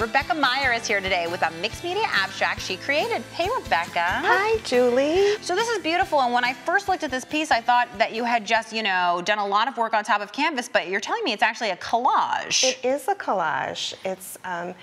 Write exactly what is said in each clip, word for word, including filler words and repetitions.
Rebekah Meier is here today with a mixed media abstract she created. Hey, Rebekah. Hi, Julie. So this is beautiful, and when I first looked at this piece, I thought that you had just, you know, done a lot of work on top of canvas, but you're telling me it's actually a collage. It is a collage. It's um,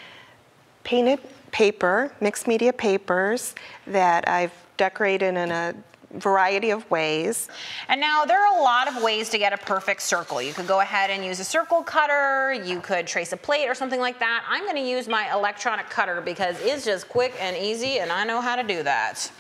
painted paper, mixed media papers that I've decorated in a variety of ways. And now there are a lot of ways to get a perfect circle. You could go ahead and use a circle cutter, you could trace a plate or something like that. I'm going to use my electronic cutter because it's just quick and easy and I know how to do that.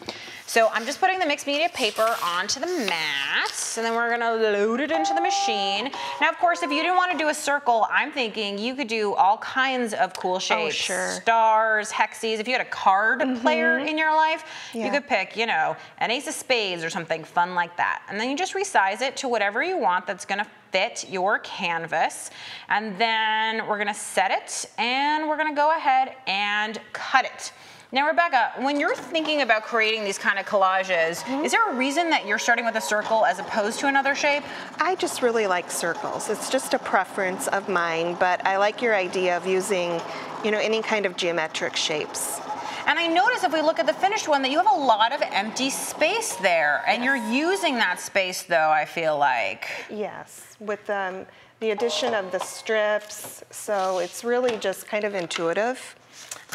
So I'm just putting the mixed media paper onto the mats, and then we're gonna load it into the machine. Now, of course, if you didn't wanna do a circle, I'm thinking you could do all kinds of cool shapes. Oh, sure. Stars, hexes. If you had a card mm-hmm. player in your life, yeah. you could pick, you know, an ace of spades or something fun like that. And then you just resize it to whatever you want that's gonna fit your canvas. And then we're gonna set it, and we're gonna go ahead and cut it. Now, Rebekah, when you're thinking about creating these kind of collages, mm-hmm. is there a reason that you're starting with a circle as opposed to another shape? I just really like circles. It's just a preference of mine, but I like your idea of using, you know, any kind of geometric shapes. And I notice if we look at the finished one that you have a lot of empty space there, and yes. you're using that space, though, I feel like. Yes, with um, the addition of the strips, so it's really just kind of intuitive.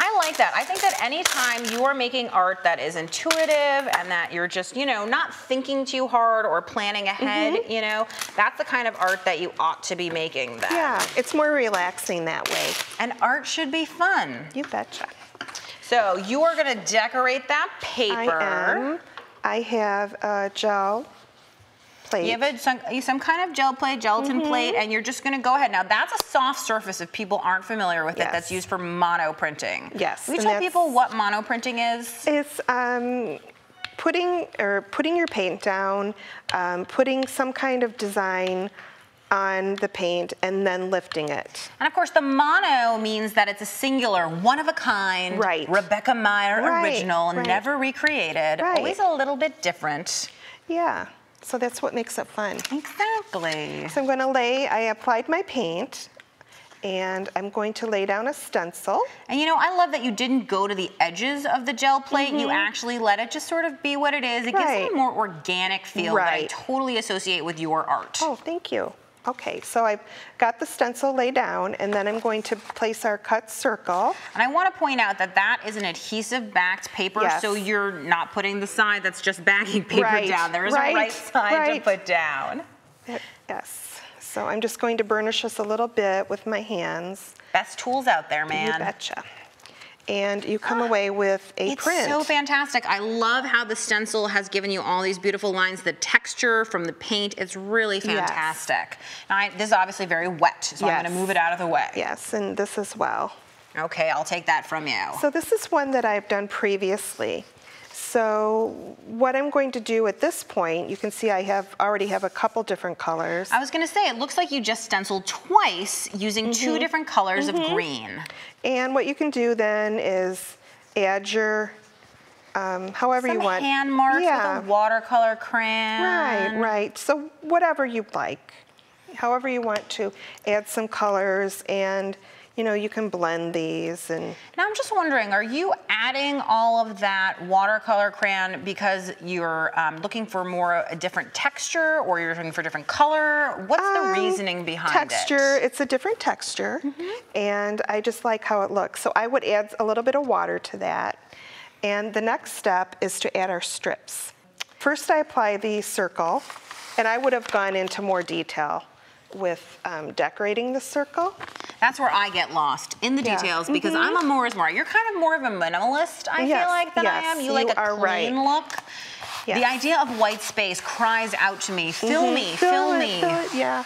I like that. I think that anytime you are making art that is intuitive and that you're just, you know, not thinking too hard or planning ahead, mm-hmm. you know, that's the kind of art that you ought to be making then. Yeah, it's more relaxing that way. And art should be fun. You betcha. So you are going to decorate that paper. I am. I have a gel plate. You have a, some, some kind of gel plate, gelatin mm-hmm. plate, and you're just going to go ahead. Now, that's a soft surface if people aren't familiar with yes. it. That's used for mono printing. Yes. Can you tell people what mono printing is? It's um, putting or putting your paint down, um, putting some kind of design on the paint and then lifting it. And of course the mono means that it's a singular, one of a kind, right. Rebekah Meier right. original, right. never recreated, right. always a little bit different. Yeah, so that's what makes it fun. Exactly. So I'm gonna lay, I applied my paint, and I'm going to lay down a stencil. And you know, I love that you didn't go to the edges of the gel plate. Mm-hmm. You actually let it just sort of be what it is. It right. gives it a more organic feel right. that I totally associate with your art. Oh, thank you. Okay, so I've got the stencil laid down, and then I'm going to place our cut circle. And I want to point out that that is an adhesive-backed paper, yes. so you're not putting the side that's just backing paper right. down. There is right. a right side right. to put down. Yes, so I'm just going to burnish this a little bit with my hands. Best tools out there, man. You betcha. And you come away with a it's print. It's so fantastic. I love how the stencil has given you all these beautiful lines, the texture from the paint. It's really fantastic. Yes. Now, I, this is obviously very wet, so yes. I'm gonna move it out of the way. Yes, and this as well. Okay, I'll take that from you. So this is one that I've done previously. So what I'm going to do at this point, you can see I have already have a couple different colors. I was gonna say, it looks like you just stenciled twice using mm-hmm. two different colors mm-hmm. of green. And what you can do then is add your, um, however Some you want. hand marks yeah. with a watercolor crayon. Right, right, so whatever you'd like. However you want to add some colors, and you know, you can blend these. And now I'm just wondering, are you adding all of that watercolor crayon because you're um, looking for more a different texture, or you're looking for a different color? What's um, the reasoning behind texture, it? Texture, it's a different texture, mm-hmm. and I just like how it looks. So I would add a little bit of water to that. And the next step is to add our strips. First I apply the circle, and I would have gone into more detail with um, decorating the circle. That's where I get lost in the yeah. details, because mm-hmm. I'm a more is more. You're kind of more of a minimalist, I yes. feel like, than yes. I am. You, you like a clean right. look. Yes. The idea of white space cries out to me. Fill mm-hmm. me, fill, fill it, me. Fill it. Yeah.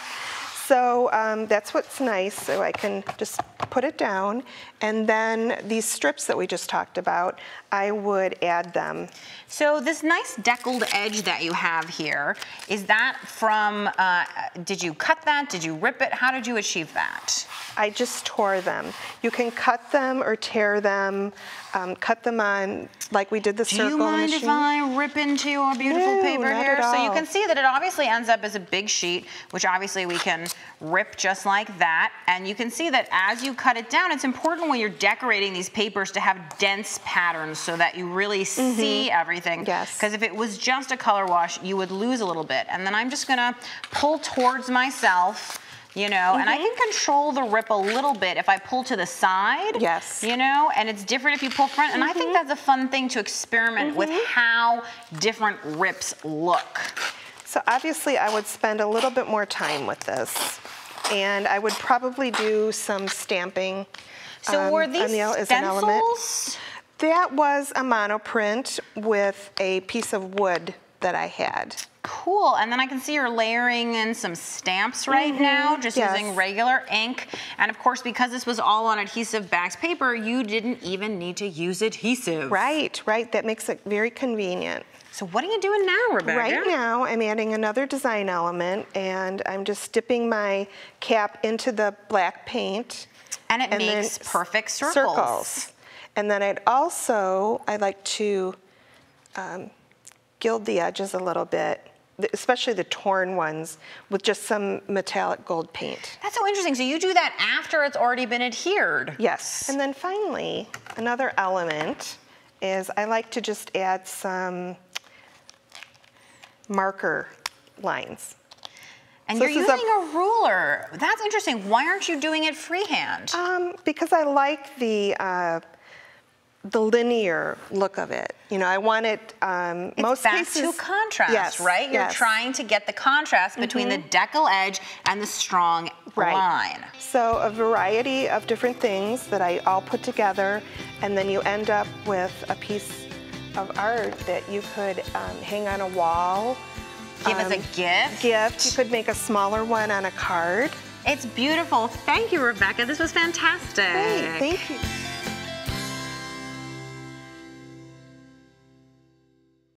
So um, that's what's nice. So I can just put it down, and then these strips that we just talked about, I would add them. So this nice deckled edge that you have here, is that from, uh, did you cut that? Did you rip it? How did you achieve that? I just tore them. You can cut them or tear them, um, cut them on like we did the circle. Do you mind machine. if I rip into our beautiful no, paper here? So you can see that it obviously ends up as a big sheet, which obviously we can rip just like that. And you can see that as you cut it down, it's important when you're decorating these papers to have dense patterns so that you really mm-hmm. see everything. Yes. Because if it was just a color wash, you would lose a little bit. And then I'm just gonna pull towards myself, you know, mm-hmm. and I can control the rip a little bit if I pull to the side. Yes. You know, and it's different if you pull front. And mm-hmm. I think that's a fun thing to experiment mm-hmm. with, how different rips look. So obviously I would spend a little bit more time with this. And I would probably do some stamping. So um, were these the, stencils? An element. That was a monoprint with a piece of wood that I had. Cool, and then I can see you're layering in some stamps right mm-hmm. now, just yes. using regular ink. And of course, because this was all on adhesive backed paper, you didn't even need to use adhesive. Right, right, that makes it very convenient. So what are you doing now, Rebekah? Right now, I'm adding another design element, and I'm just dipping my cap into the black paint. And it and makes perfect circles. circles. And then I'd also, I like to um, gild the edges a little bit, especially the torn ones, with just some metallic gold paint. That's so interesting. So you do that after it's already been adhered. Yes. And then finally, another element is I like to just add some marker lines. And so you're using a, a ruler. That's interesting. Why aren't you doing it freehand? Um, because I like the uh, the linear look of it. You know, I want it um, it's most back cases, to contrast, yes, right? You're yes. trying to get the contrast between mm-hmm. the decal edge and the strong right. line. So a variety of different things that I all put together, and then you end up with a piece of art that you could um, hang on a wall. Give um, us a gift. Gift. You could make a smaller one on a card. It's beautiful. Thank you, Rebekah. This was fantastic. Great. Thank you.